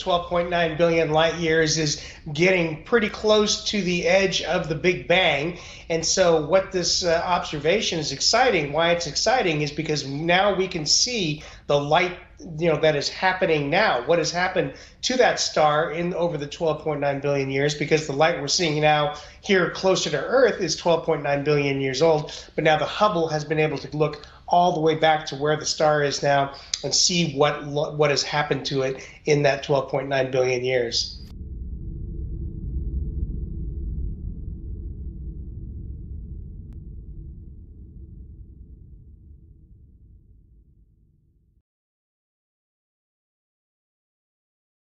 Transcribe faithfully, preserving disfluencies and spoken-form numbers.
twelve point nine billion light years is getting pretty close to the edge of the Big Bang. And so what this uh, observation is exciting, why it's exciting, is because now we can see the light, you know, that is happening now, what has happened to that star in over the twelve point nine billion years, because the light we're seeing now here closer to Earth is twelve point nine billion years old. But now the Hubble has been able to look all the way back to where the star is now and see what what has happened to it in that twelve point nine billion years.